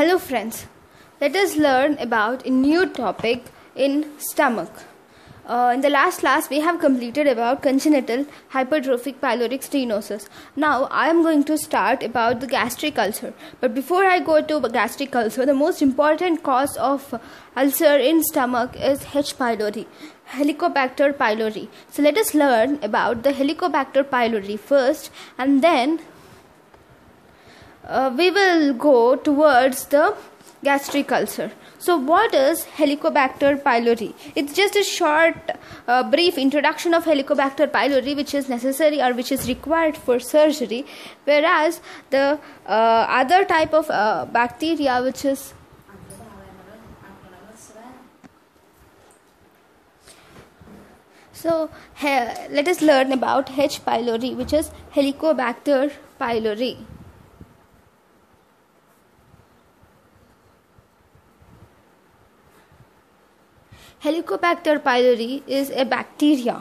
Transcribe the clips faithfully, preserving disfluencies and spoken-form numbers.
Hello friends, let us learn about a new topic in stomach. Uh, in the last class we have completed about congenital hypertrophic pyloric stenosis. Now I am going to start about the gastric ulcer. But before I go to gastric ulcer, the most important cause of ulcer in stomach is H. pylori, Helicobacter pylori. So let us learn about the Helicobacter pylori first, and then Uh, we will go towards the gastric ulcer. So what is Helicobacter pylori? It's just a short uh, brief introduction of Helicobacter pylori, which is necessary or which is required for surgery, whereas the uh, other type of uh, bacteria, which is so he, let us learn about H. pylori, which is Helicobacter pylori. Helicobacter pylori is a bacteria,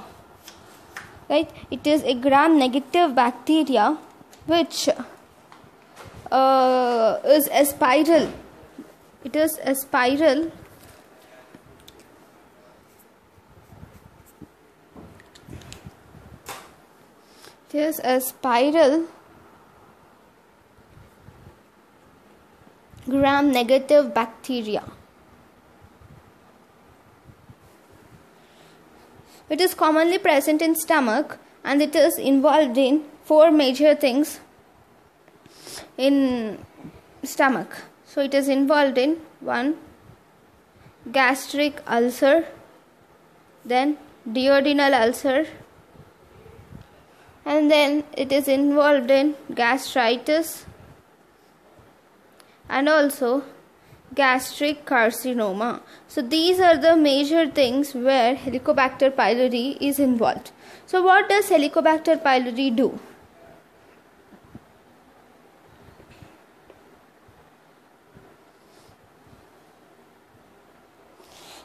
right? It is a gram-negative bacteria which uh, is a spiral. It is a spiral it is a spiral gram-negative bacteria. It is commonly present in stomach, and it is involved in four major things in stomach. So it is involved in one, gastric ulcer, then duodenal ulcer, and then it is involved in gastritis and also gastric carcinoma. So these are the major things where Helicobacter pylori is involved. So what does Helicobacter pylori do?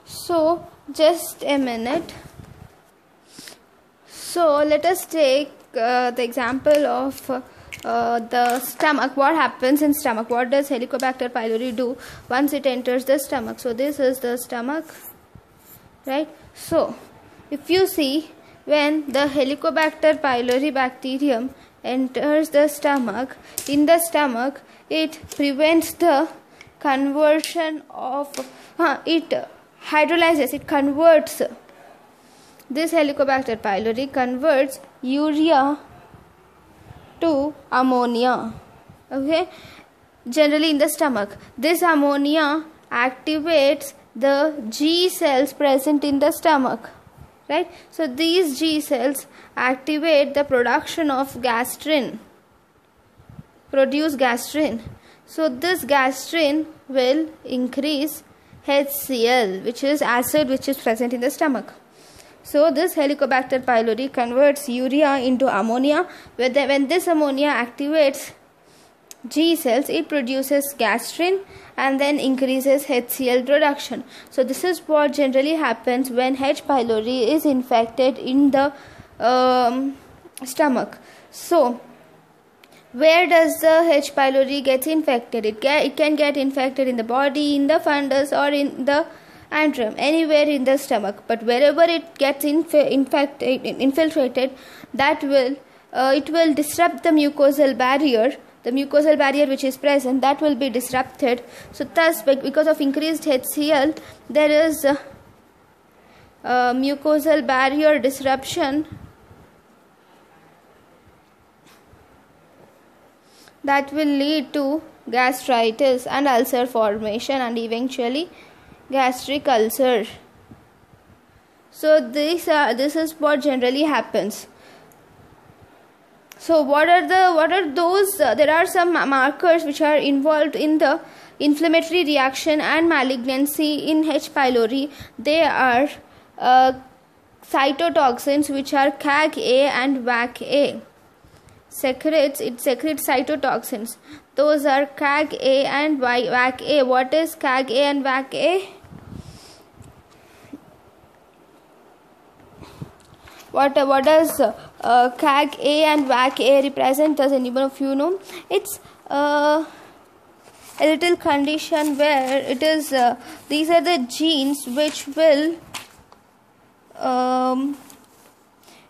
So just a minute. So let us take uh, the example of uh, Uh, the stomach. What happens in stomach? What does Helicobacter pylori do once it enters the stomach? So this is the stomach, right? So if you see, when the Helicobacter pylori bacterium enters the stomach, in the stomach it prevents the conversion of uh, it hydrolyzes, it converts, this Helicobacter pylori converts urea to ammonia. Okay, generally in the stomach, this ammonia activates the G cells present in the stomach, right? So these G cells activate the production of gastrin, produce gastrin. So this gastrin will increase H C L, which is acid which is present in the stomach. So this Helicobacter pylori converts urea into ammonia. When this ammonia activates G cells, it produces gastrin and then increases H C L production. So this is what generally happens when H. pylori is infected in the um, stomach. So where does the H. pylori get infected? It, get, it can get infected in the body, in the fundus, or in the antrum, anywhere in the stomach. But wherever it gets inf infected, infiltrated, that will uh, it will disrupt the mucosal barrier, the mucosal barrier which is present, that will be disrupted. So thus, because of increased H C L, there is uh, uh, mucosal barrier disruption that will lead to gastritis and ulcer formation and eventually gastric ulcer. So these are, this is what generally happens. So what are the what are those uh, there are some markers which are involved in the inflammatory reaction and malignancy in H. pylori. They are uh, cytotoxins, which are C A G A and V A C A. Secretes it secretes cytotoxins. Those are C A G A and V A C A. What is C A G A and V A C A? What what does uh, C A G A and V A C A represent? Does anyone of you know? It's uh, a little condition where it is uh, these are the genes which will um,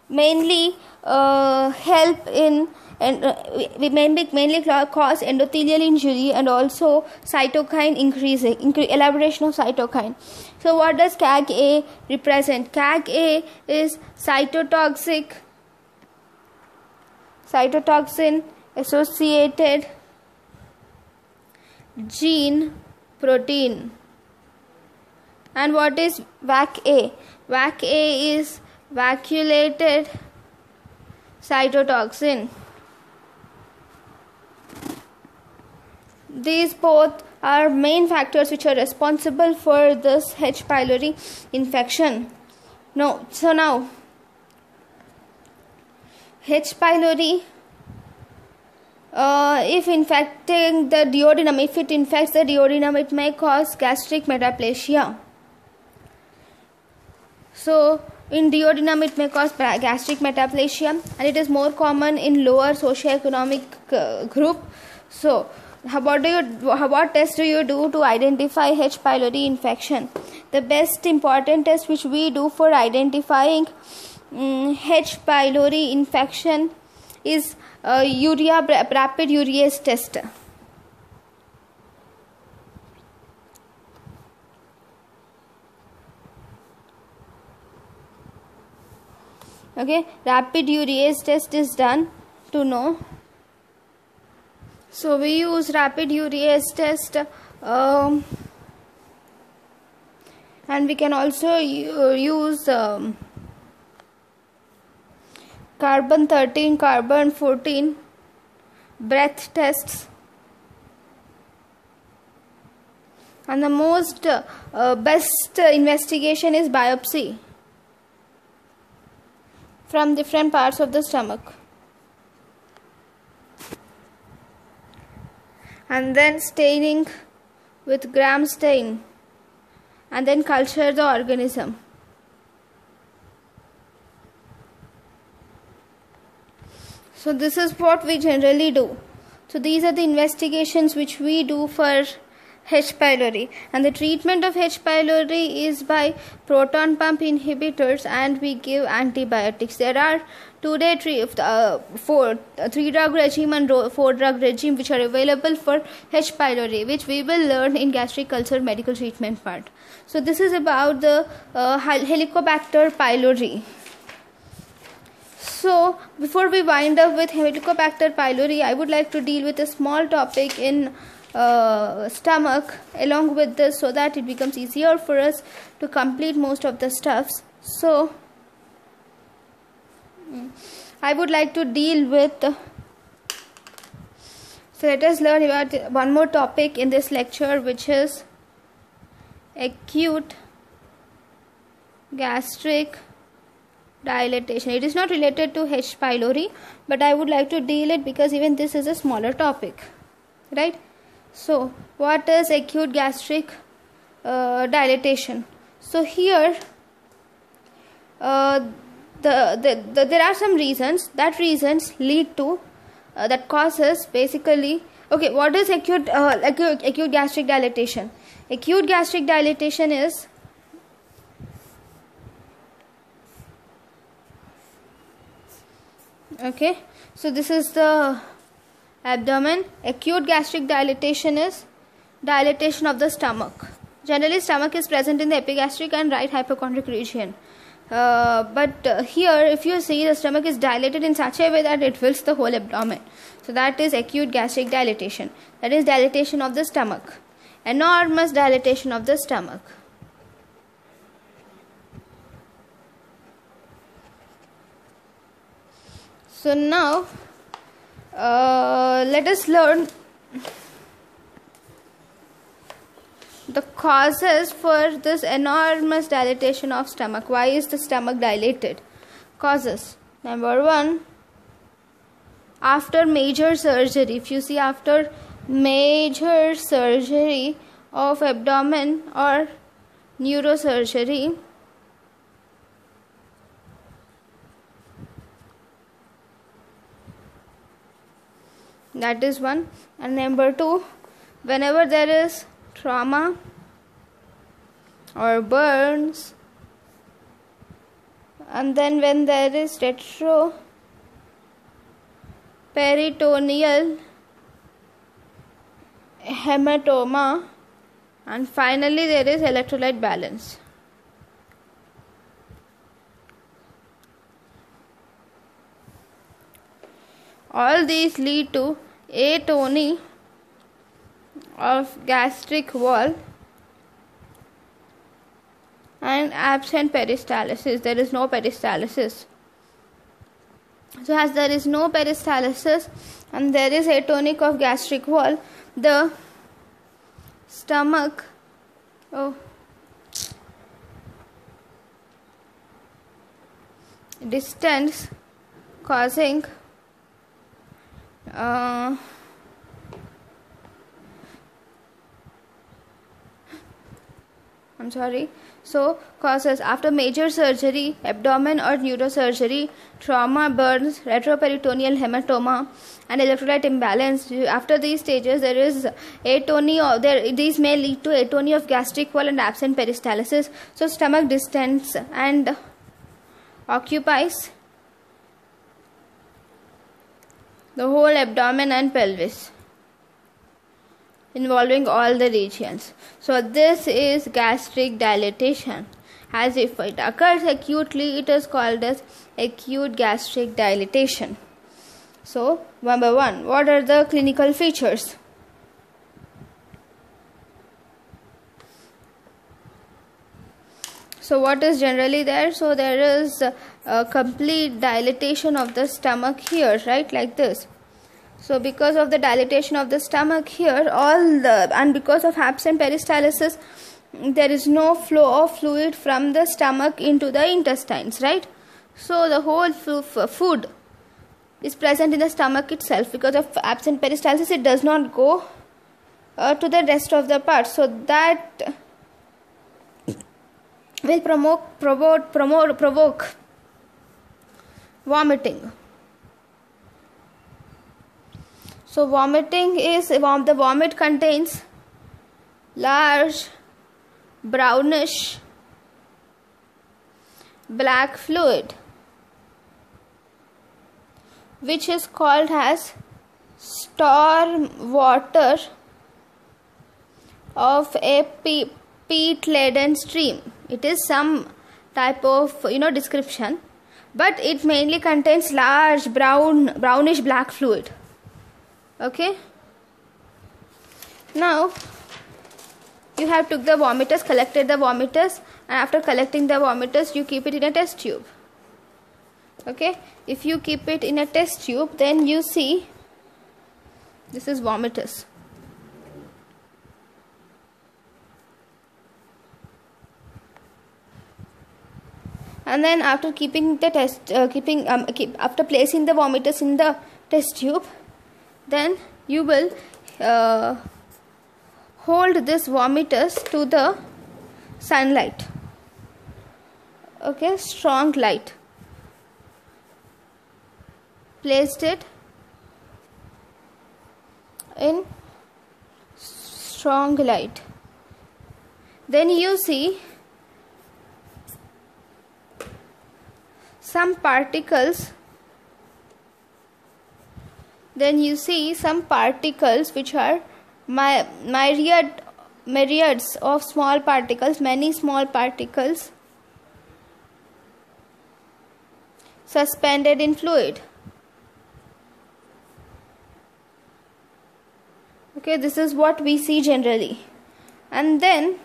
mainly uh, help in and uh, we mainly mainly cause endothelial injury and also cytokine increasing incre elaboration of cytokine. So what does C A G A represent? C A G A is cytotoxic cytotoxin associated gene protein. And what is V A C A? V A C A is vacuolated cytotoxin. These both are main factors which are responsible for this H. pylori infection. No, so now H. pylori, uh, if infecting the duodenum, if it infects the duodenum, it may cause gastric metaplasia. So in duodenum, it may cause gastric metaplasia, and it is more common in lower socioeconomic uh, group. So How, what do you? How, what test do you do to identify H. pylori infection? The best important test which we do for identifying um, H. pylori infection is uh, urea rapid urease test. Okay, rapid urease test is done to know. So we use rapid urease test, um, and we can also use um, carbon thirteen, carbon fourteen breath tests. And the most uh, best investigation is biopsy from different parts of the stomach. And then staining with gram stain, and then culture the organism. So this is what we generally do. So these are the investigations which we do for H. pylori, and the treatment of H. pylori is by proton pump inhibitors, and we give antibiotics. There are today three, uh, four, three drug regime and four drug regime which are available for H. pylori, which we will learn in gastric ulcer medical treatment part. So this is about the uh, Helicobacter pylori. So before we wind up with Helicobacter pylori, I would like to deal with a small topic in Uh, stomach along with this, so that it becomes easier for us to complete most of the stuffs. So I would like to deal with uh, so let us learn about one more topic in this lecture, which is acute gastric dilatation. It is not related to H. pylori, but I would like to deal it because even this is a smaller topic, right? So what is acute gastric uh, dilatation? So here uh, the, the, the there are some reasons that reasons lead to uh, that causes basically. Okay, what is acute, uh, acute acute gastric dilatation? Acute gastric dilatation is okay. So this is the abdomen. Acute gastric dilatation is dilatation of the stomach. Generally, stomach is present in the epigastric and right hypochondric region. Uh, but uh, here, if you see, the stomach is dilated in such a way that it fills the whole abdomen. So that is acute gastric dilatation. That is dilatation of the stomach. Enormous dilatation of the stomach. So now, Uh, let us learn the causes for this enormous dilatation of stomach. Why is the stomach dilated? Causes. Number one, after major surgery. If you see, after major surgery of abdomen or neurosurgery, that is one. And number two, Whenever there is trauma or burns, and then when there is retroperitoneal hematoma, and finally there is electrolyte balance. All these lead to atony of gastric wall and absent peristalsis. There is no peristalsis. So as there is no peristalsis and there is atonic of gastric wall, the stomach oh, distends, causing uh, I'm sorry. So causes after major surgery, abdomen or neurosurgery, trauma, burns, retroperitoneal hematoma, and electrolyte imbalance. After these stages, there is atony. Or there, these may lead to atony of gastric wall and absent peristalsis. So stomach distends and occupies the whole abdomen and pelvis, involving all the regions. So this is gastric dilatation. As if it occurs acutely, it is called as acute gastric dilatation. So number one, what are the clinical features? So what is generally there? So there is a, a complete dilatation of the stomach here, right, like this. So because of the dilatation of the stomach here, all the and because of absent peristalsis, there is no flow of fluid from the stomach into the intestines, right? So the whole food is present in the stomach itself. Because of absent peristalsis, it does not go uh, to the rest of the parts. So that will promote, promote, promote, provoke vomiting. So vomiting is, the vomit contains large brownish black fluid, which is called as storm water of a peat-laden stream. It is some type of, you know, description, but it mainly contains large brown, brownish black fluid. Okay, now you have took the vomitus, collected the vomitus, and after collecting the vomitus, you keep it in a test tube. Okay, if you keep it in a test tube, then you see this is vomitus. And then after keeping the test, uh, keeping um, keep, after placing the vomitus in the test tube, then you will uh, hold this vomitus to the sunlight. Okay, strong light. Placed it in strong light. Then you see some particles. Then you see some particles which are my myriad myriads of small particles, many small particles suspended in fluid. Okay, this is what we see generally. And then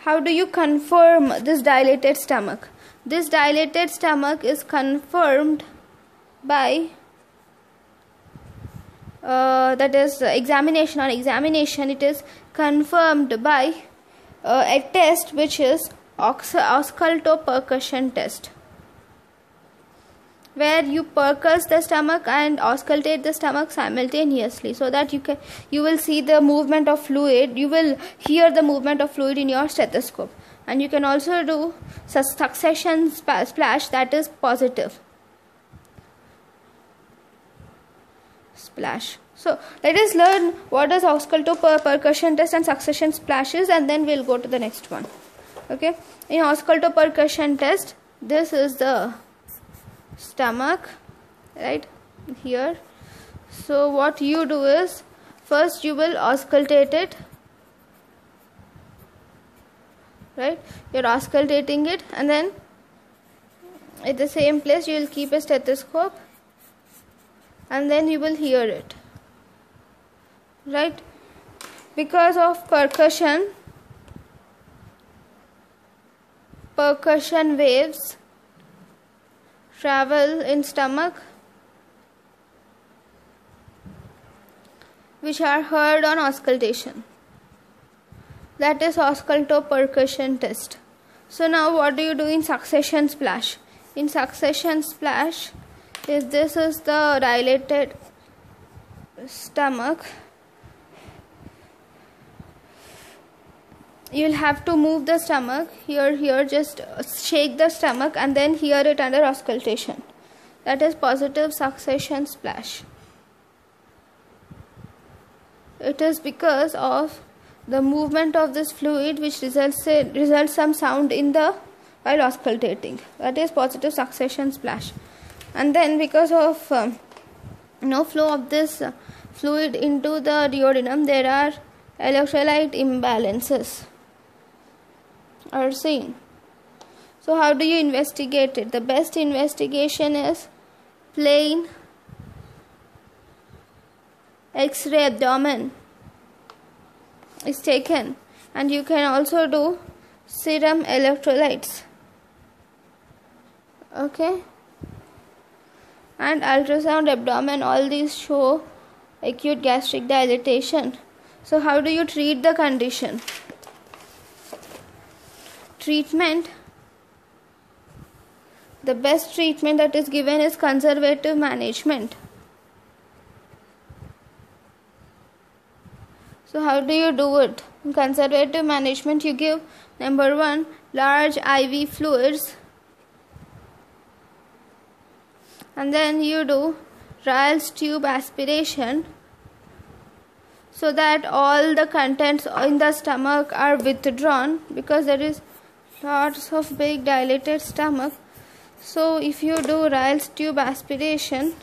how do you confirm this dilated stomach? This dilated stomach is confirmed by Uh, that is examination. On examination, it is confirmed by uh, a test which is auscultopercussion test, where you percuss the stomach and auscultate the stomach simultaneously, so that you can you will see the movement of fluid. You will hear the movement of fluid in your stethoscope, and you can also do succession splash, that is positive. splash. So let us learn what is auscultopercussion test and succession splashes, and then we'll go to the next one. Okay, in auscultopercussion test, this is the stomach right here. So what you do is, first you will auscultate it, right? You're auscultating it, and then at the same place you will keep a stethoscope, and then you will hear it, right? Because of percussion, percussion waves travel in stomach, which are heard on auscultation. That is auscultopercussion test. So now what do you do in succession splash? In succession splash, is this is the dilated stomach. You'll have to move the stomach here, here, just shake the stomach and then hear it under auscultation. That is positive succession splash. It is because of the movement of this fluid which results in, results some sound in the while auscultating. That is positive succession splash. And then because of um, no flow of this uh, fluid into the duodenum, there are electrolyte imbalances are seen. So how do you investigate it? The best investigation is plain X-ray abdomen is taken, and you can also do serum electrolytes, okay, and ultrasound abdomen. All these show acute gastric dilatation. So how do you treat the condition? Treatment, the best treatment that is given is conservative management. So how do you do it? In conservative management, you give number one, large I V fluids, and then you do Ryle's tube aspiration so that all the contents in the stomach are withdrawn, because there is lots of big dilated stomach. So if you do Ryle's tube aspiration,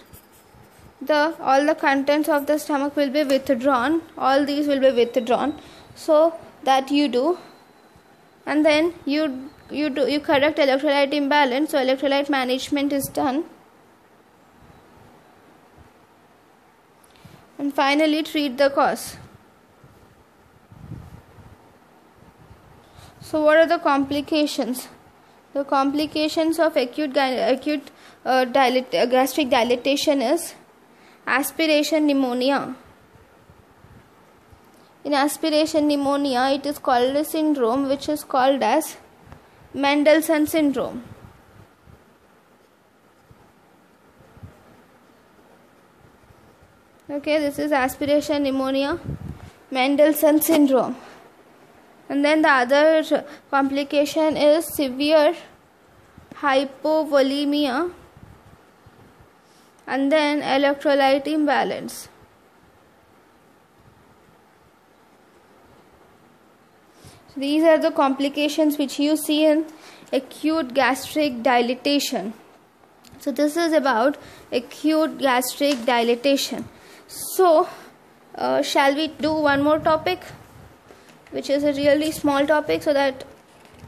the all the contents of the stomach will be withdrawn, all these will be withdrawn. So that you do, and then you you do you correct electrolyte imbalance. So electrolyte management is done, and finally treat the cause. So what are the complications? The complications of acute acute uh, dilate, uh, gastric dilatation is aspiration pneumonia. In aspiration pneumonia, it is called a syndrome which is called as Mendelson syndrome. Okay, this is aspiration pneumonia, Mendelson syndrome. And then the other complication is severe hypovolemia, and then electrolyte imbalance. So these are the complications which you see in acute gastric dilatation. So this is about acute gastric dilatation. So uh, shall we do one more topic, which is a really small topic, so that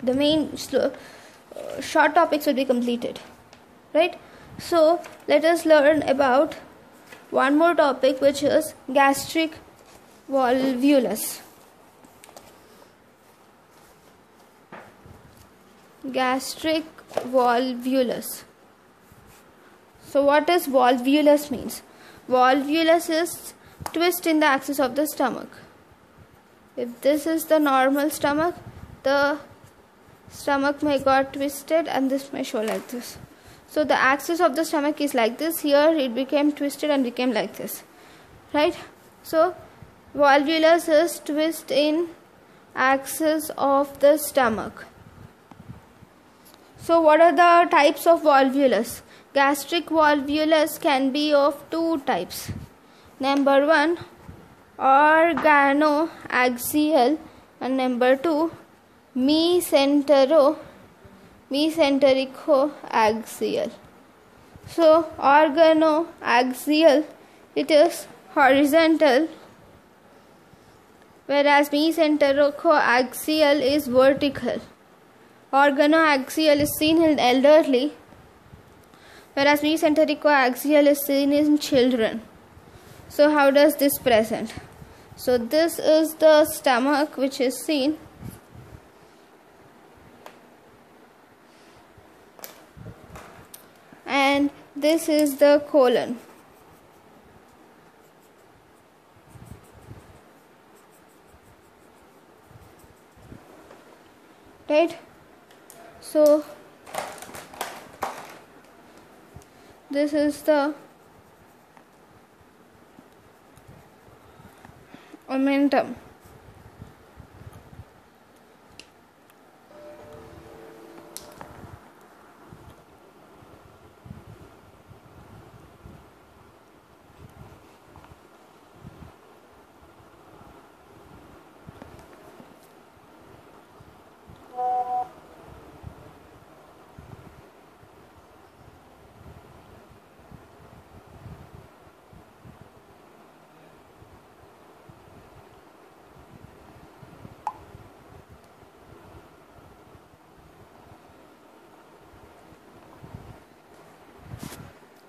the main slow, uh, short topics will be completed, right? So let us learn about one more topic, which is gastric volvulus. Gastric volvulus. So what is volvulus means? Volvulus is twist in the axis of the stomach. If this is the normal stomach, the stomach may got twisted, and this may show like this. So the axis of the stomach is like this. Here it became twisted and became like this, right? So volvulus is twist in axis of the stomach. So what are the types of volvulus? Gastric volvulus can be of two types. Number one, organoaxial, and number two, mesenterico mesentericoaxial. So organoaxial, it is horizontal, whereas mesentericoaxial is vertical. Organoaxial is seen in elderly, whereas mesentericoaxial is seen in children. So how does this present? So this is the stomach which is seen. And this is the colon. Right? So this is the omentum.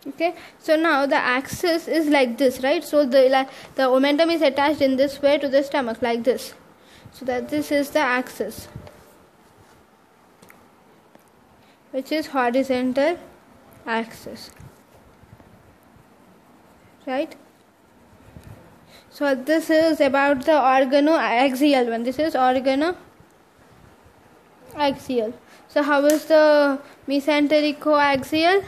Okay, so now the axis is like this, right? So the like, the omentum is attached in this way to the stomach, like this. So that this is the axis, which is horizontal axis, right? So this is about the organoaxial one. This is organoaxial. So how is the mesentericoaxial?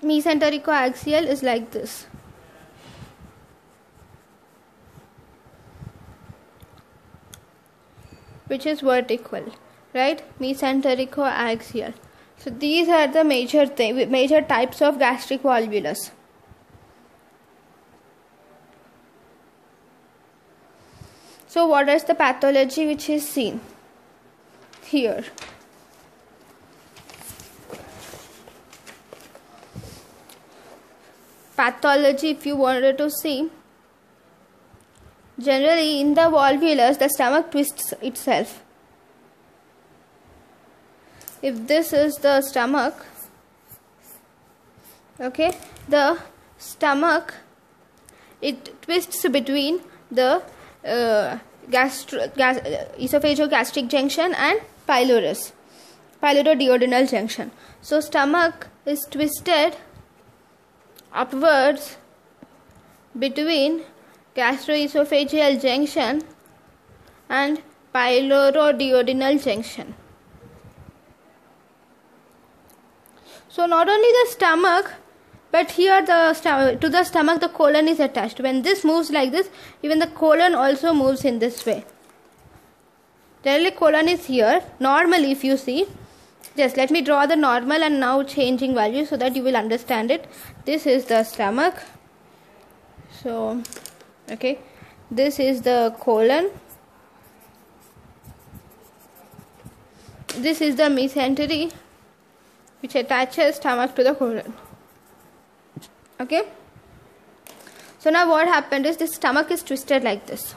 Mesentericoaxial is like this. Which is vertical, right? Mesentericoaxial. So these are the major th major types of gastric volvulus. So what is the pathology which is seen here? Pathology, if you wanted to see, generally in the volvulus the stomach twists itself. If this is the stomach, okay, the stomach, it twists between the uh, gastro, gas, esophagogastric junction and pylorus, pylododuodenal junction. So stomach is twisted upwards between gastroesophageal junction and pylododuodenal junction. So not only the stomach, but here the stomach, to the stomach the colon is attached. When this moves like this, even the colon also moves in this way. Generally colon is here. Normally, if you see, just let me draw the normal and now changing value so that you will understand it. This is the stomach. So, okay, this is the colon. This is the mesentery, which attaches stomach to the colon. Okay. So now what happened is this stomach is twisted like this.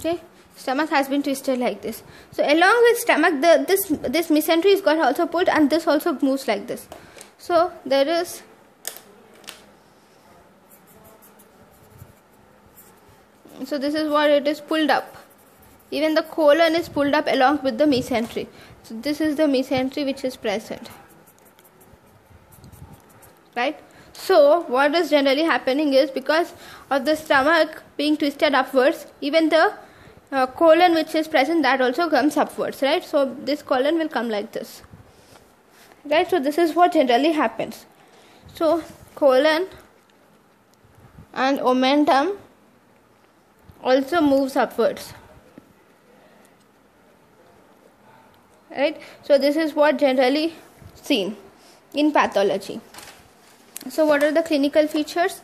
Okay. Stomach has been twisted like this. So along with stomach, the this this mesentery is got also put, and this also moves like this. So there is so this is what it is pulled up. Even the colon is pulled up along with the mesentery. So this is the mesentery which is present, right? So what is generally happening is, because of the stomach being twisted upwards, even the Uh, colon which is present, that also comes upwards, right? So this colon will come like this, right? So this is what generally happens. So colon and omentum also moves upwards, right? So this is what generally seen in pathology. So what are the clinical features?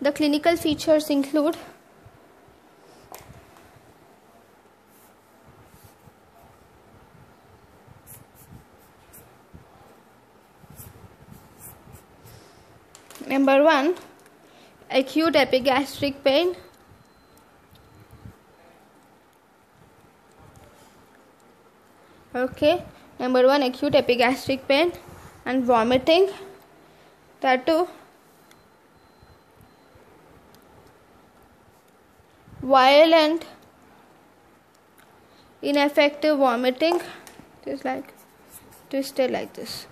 The clinical features include number one, acute epigastric pain. Okay, number one, acute epigastric pain and vomiting. That too, violent, ineffective vomiting. Just like twisted like this.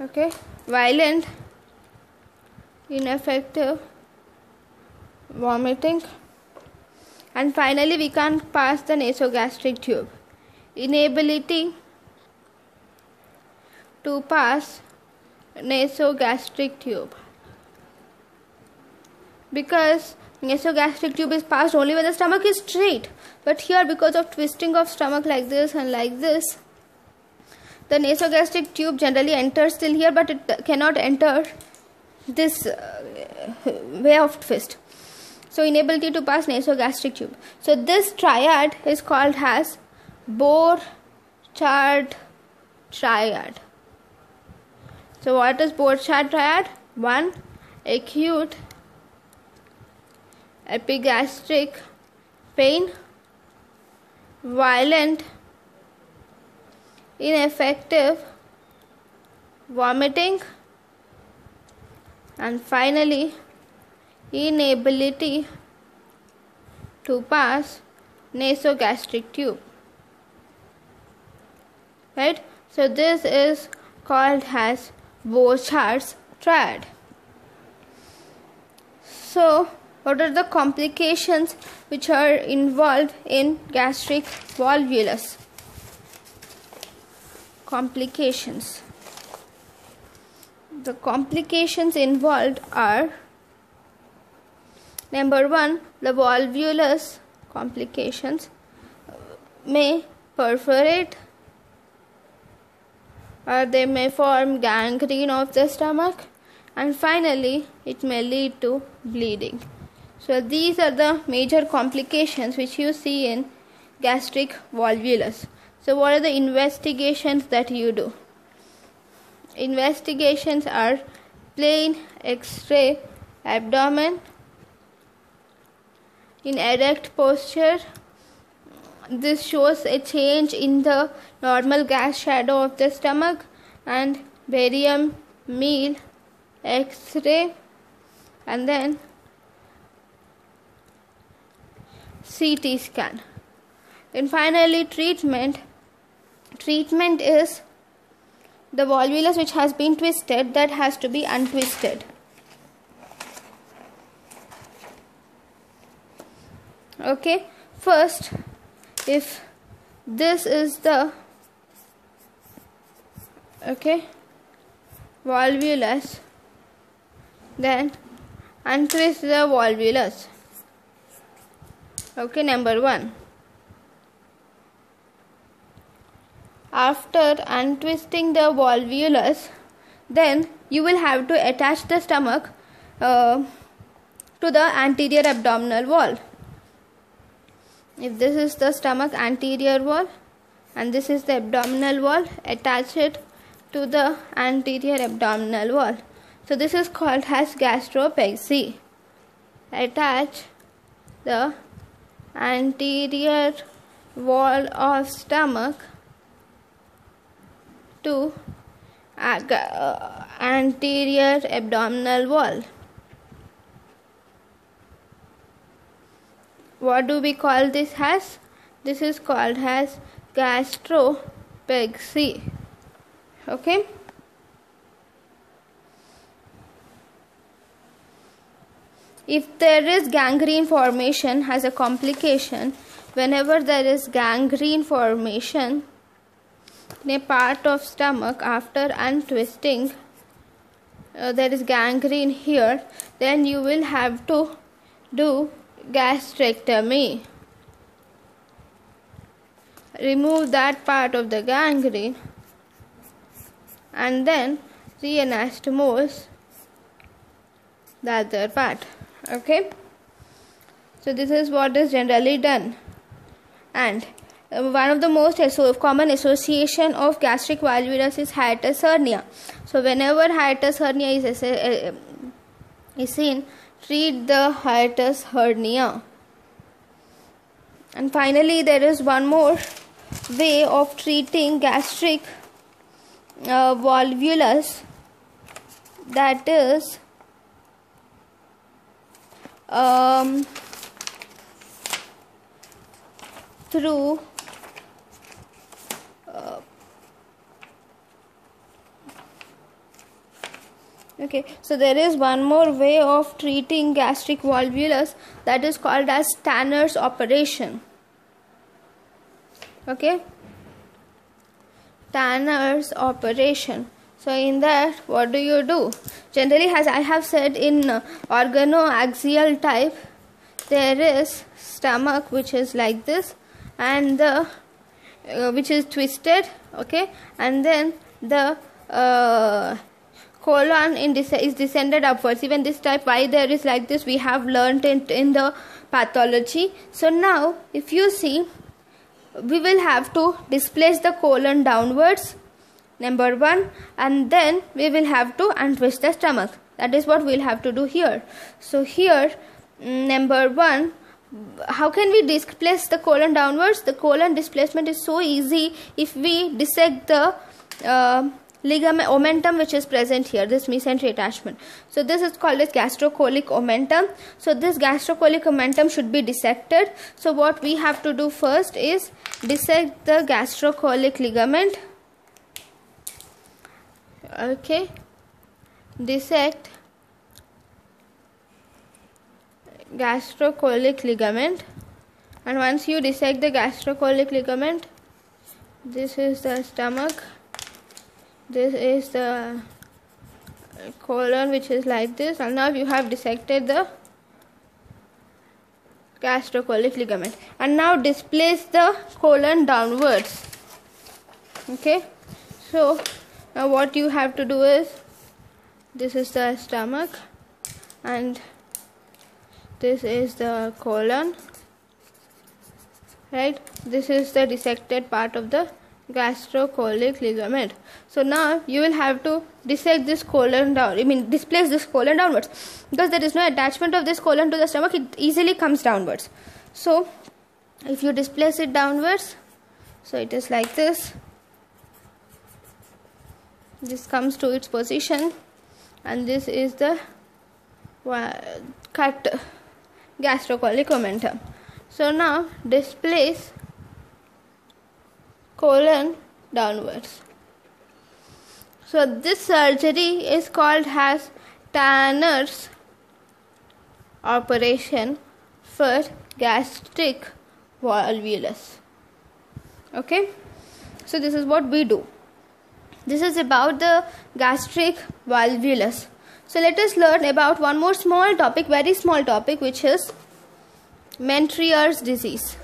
Okay, violent, ineffective vomiting. And finally, we can't pass the nasogastric tube. Inability to pass nasogastric tube, because nasogastric tube is passed only when the stomach is straight, but here because of twisting of stomach like this and like this, the nasogastric tube generally enters till here, but it cannot enter this uh, way of twist. So inability to pass nasogastric tube. So this triad is called as Borchardt triad. So what is Borchardt triad? One, acute epigastric pain, violent, ineffective vomiting, and finally inability to pass nasogastric tube, right? So this is called as Borchardt's triad. So what are the complications which are involved in gastric volvulus? Complications. The complications involved are number one, the volvulus complications may perforate or they may form gangrene of the stomach, and finally it may lead to bleeding. So these are the major complications which you see in gastric volvulus. So what are the investigations that you do? Investigations are plain X-ray abdomen in erect posture. This shows a change in the normal gas shadow of the stomach, and barium meal X-ray, and then C T scan. Then finally treatment. Treatment is the volvulus which has been twisted, that has to be untwisted. Okay, first, if this is the okay volvulus, then untwist the volvulus. Okay, number one. After untwisting the volvulus, then you will have to attach the stomach uh, to the anterior abdominal wall. If this is the stomach anterior wall and this is the abdominal wall, attach it to the anterior abdominal wall. So this is called as gastropexy. Attach the anterior wall of stomach to anterior abdominal wall. What do we call this as? This is called as gastropexy. Okay. If there is gangrene formation as a complication, whenever there is gangrene formation in a part of stomach after untwisting, uh, there is gangrene here, then you will have to do gastrectomy. remove that part of the gangrene and then reanastomose the other part. Okay, so this is what is generally done. And one of the most common association of gastric valvulosis is hiatus hernia. So whenever hiatus hernia is, uh, is seen, treat the hiatus hernia. And finally, there is one more way of treating gastric uh, valvulus, that is um, through Uh, okay, so there is one more way of treating gastric valvulus, that is called as Tanner's operation. Okay, Tanner's operation. So in that, what do you do? Generally, as I have said, in organoaxial type, there is stomach which is like this, and the Uh, which is twisted, okay, and then the uh, colon in this is descended upwards. Even this type, why there is like this, we have learnt in, in the pathology. So now if you see, we will have to displace the colon downwards, number one, and then we will have to untwist the stomach. That is what we will have to do here. So here, number one, how can we displace the colon downwards? The colon displacement is so easy if we dissect the uh, ligament omentum which is present here, this mesentery attachment. So this is called as gastrocolic omentum. So this gastrocolic omentum should be dissected. So what we have to do first is dissect the gastrocolic ligament. Okay, dissect gastrocolic ligament, and once you dissect the gastrocolic ligament, this is the stomach, this is the colon which is like this, and now you have dissected the gastrocolic ligament, and now displace the colon downwards. Okay, so now what you have to do is, this is the stomach and this is the colon, right? This is the dissected part of the gastrocolic ligament. So now you will have to dissect this colon down, I mean displace this colon downwards, because there is no attachment of this colon to the stomach, it easily comes downwards. So if you displace it downwards, so it is like this, this comes to its position, and this is the cut gastrocolic omentum. So now displace colon downwards. So this surgery is called as Tanner's operation for gastric valvulus. Okay, so this is what we do. This is about the gastric valvulus. So let us learn about one more small topic, very small topic, which is Ménétrier's disease.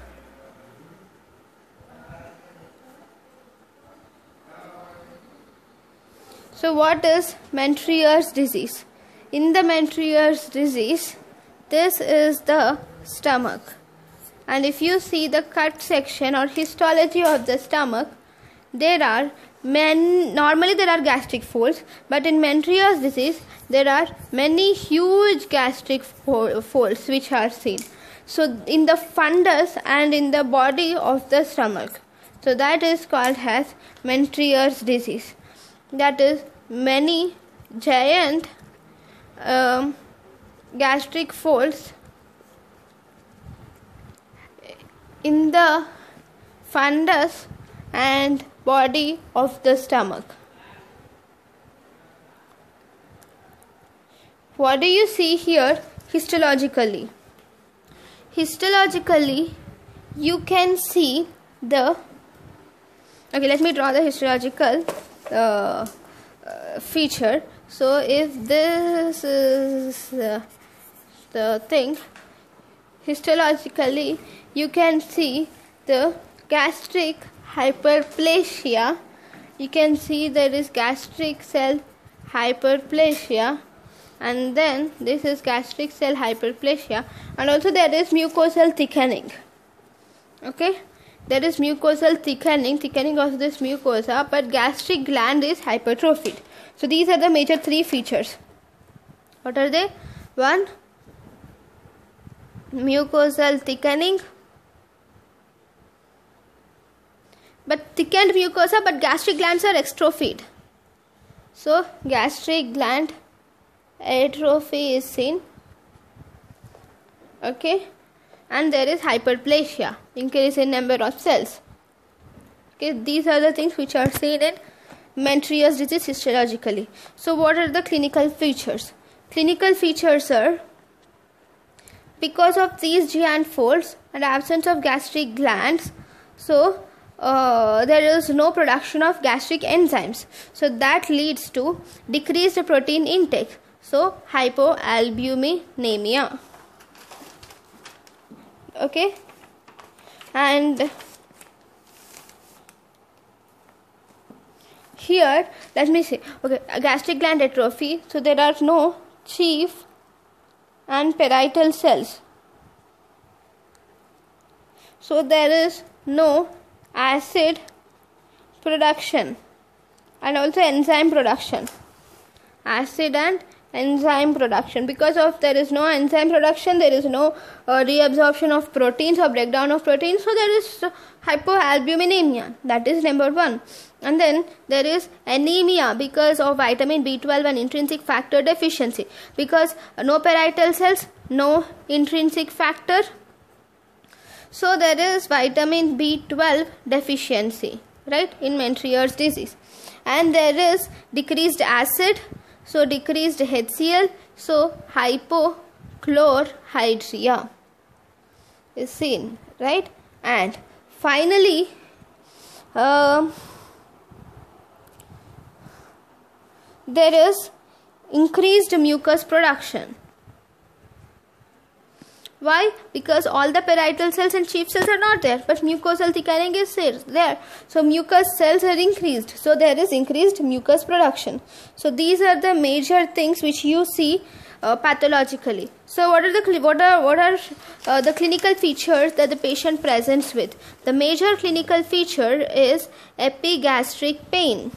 So what is Ménétrier's disease? In the Ménétrier's disease, this is the stomach. And if you see the cut section or histology of the stomach, there are Men, normally there are gastric folds, but in Ménétrier's disease there are many huge gastric folds which are seen. So in the fundus and in the body of the stomach. So that is called as Ménétrier's disease. That is many giant um, gastric folds in the fundus and body of the stomach. What do you see here histologically? Histologically, you can see the, okay, let me draw the histological uh, uh, feature. So if this is uh, the thing, histologically you can see the gastric hyperplasia. You can see there is gastric cell hyperplasia, and then this is gastric cell hyperplasia, and also there is mucosal thickening. Okay, there is mucosal thickening, thickening of this mucosa, but gastric gland is hypertrophied. So these are the major three features. What are they? One, mucosal thickening, but thickened mucosa, but gastric glands are extrophied. So gastric gland atrophy is seen. Okay, and there is hyperplasia, increase in number of cells. Okay, these are the things which are seen in Ménétrier's disease histologically. So what are the clinical features? Clinical features are, because of these giant folds and absence of gastric glands, so uh, there is no production of gastric enzymes. So that leads to decreased protein intake, so hypoalbuminemia. Okay, and here let me see. Okay, gastric gland atrophy, so there are no chief and parietal cells, so there is no acid production and also enzyme production, acid and enzyme production. Because of there is no enzyme production, there is no uh, reabsorption of proteins or breakdown of proteins, so there is hypoalbuminemia, that is number one. And then there is anemia because of vitamin B twelve and intrinsic factor deficiency, because no parietal cells, no intrinsic factor, so there is vitamin B twelve deficiency, right, in Ménétrier's disease. And there is decreased acid, so decreased HCl, so hypochlorhydria is seen, right. And finally, uh, there is increased mucus production. Why? Because all the parietal cells and chief cells are not there, but mucosal thickening is there, so mucus cells are increased, so there is increased mucus production. So these are the major things which you see uh, pathologically. So what are the what are what are uh, the clinical features that the patient presents with? The major clinical feature is epigastric pain.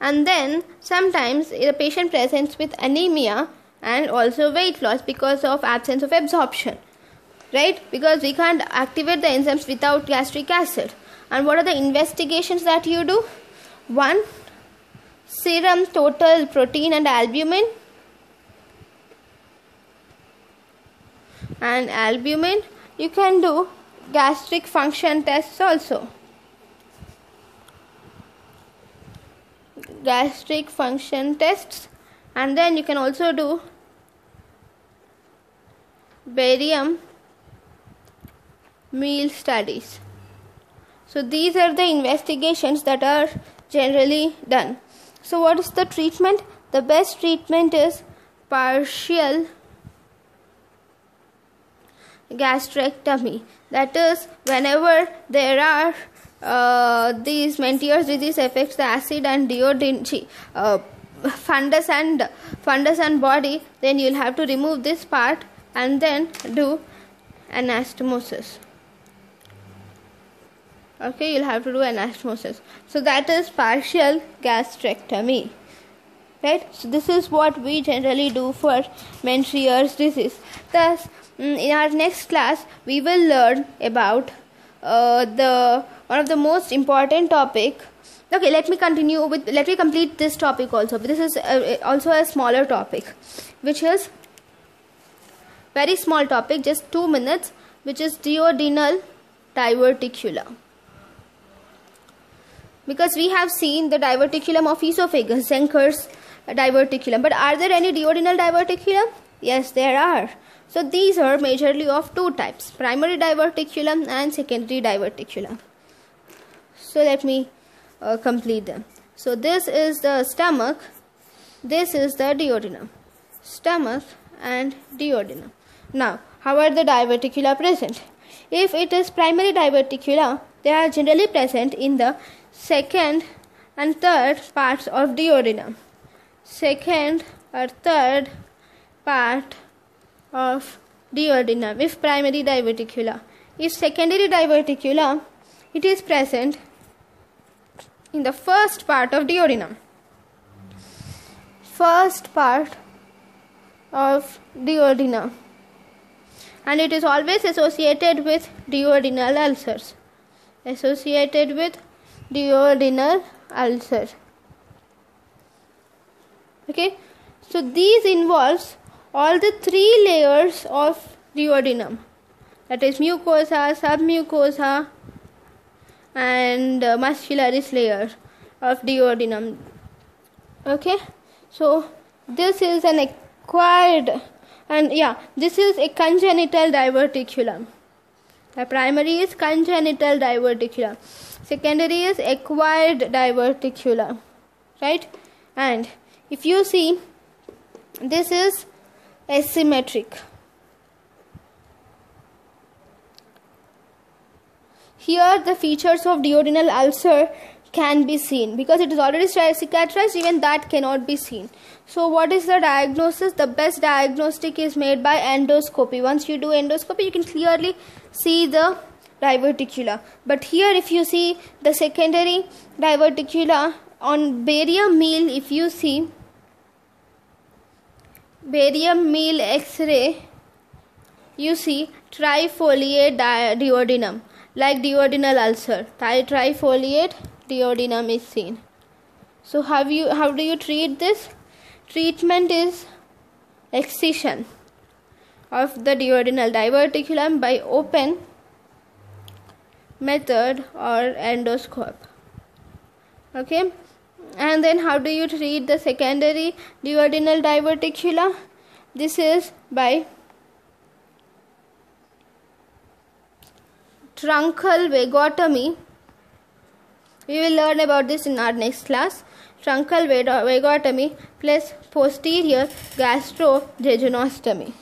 And then sometimes the patient presents with anemia and also weight loss because of absence of absorption, right, because we can't activate the enzymes without gastric acid. And what are the investigations that you do? One, serum total protein and albumin, and albumin you can do gastric function tests also, gastric function tests. And then you can also do barium meal studies. So these are the investigations that are generally done. So what is the treatment? The best treatment is partial gastrectomy. That is, whenever there are uh, these Ménétrier's disease affects the acid and duodenal uh, fundus and fundus and body, then you'll have to remove this part and then do anastomosis. Okay, you'll have to do anastomosis. So that is partial gastrectomy, right. So this is what we generally do for Ménétrier's disease. Thus, in our next class we will learn about uh, the one of the most important topic. Okay, let me continue with, let me complete this topic also. This is uh, also a smaller topic, which is very small topic, just two minutes, which is duodenal diverticulum. Because we have seen the diverticulum of esophagus, Zenker's diverticulum. But are there any duodenal diverticulum? Yes, there are. So these are majorly of two types, primary diverticulum and secondary diverticulum. So let me Uh, complete them. So this is the stomach, this is the duodenum, stomach and duodenum. Now, how are the diverticula present? If it is primary diverticula, they are generally present in the second and third parts of duodenum. Second or third part of duodenum if primary diverticula. If secondary diverticula, it is present in the first part of duodenum. First part of duodenum. And it is always associated with duodenal ulcers. Associated with duodenal ulcer. Okay. So these involves all the three layers of duodenum. That is mucosa, submucosa and uh, muscularis layer of duodenum. Okay. So this is an acquired and yeah, this is a congenital diverticulum. The primary is congenital diverticulum. Secondary is acquired diverticulum. Right? And if you see, this is asymmetric. Here the features of duodenal ulcer can be seen. Because it is already cicatrized, even that cannot be seen. So what is the diagnosis? The best diagnostic is made by endoscopy. Once you do endoscopy, you can clearly see the diverticula. But here if you see the secondary diverticula on barium meal, if you see barium meal x-ray, you see trifoliate duodenum like duodenal ulcer. Trifoliate duodenum is seen. So how you how do you treat this? Treatment is excision of the duodenal diverticulum by open method or endoscope. Okay, and then how do you treat the secondary duodenal diverticula? This is by truncal vagotomy. We will learn about this in our next class. Truncal vagotomy plus posterior gastrojejunostomy.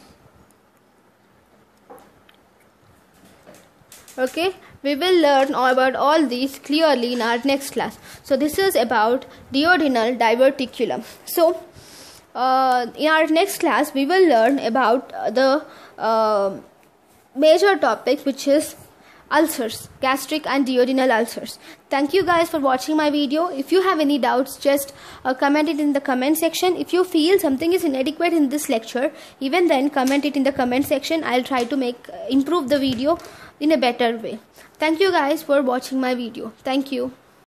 Okay, we will learn about all these clearly in our next class. So this is about duodenal diverticulum. So uh, in our next class we will learn about the uh, major topic, which is ulcers, gastric and duodenal ulcers. Thank you guys for watching my video. If you have any doubts, just uh, comment it in the comment section. If you feel something is inadequate in this lecture, even then comment it in the comment section. I'll try to make uh, improve the video in a better way. Thank you guys for watching my video. Thank you.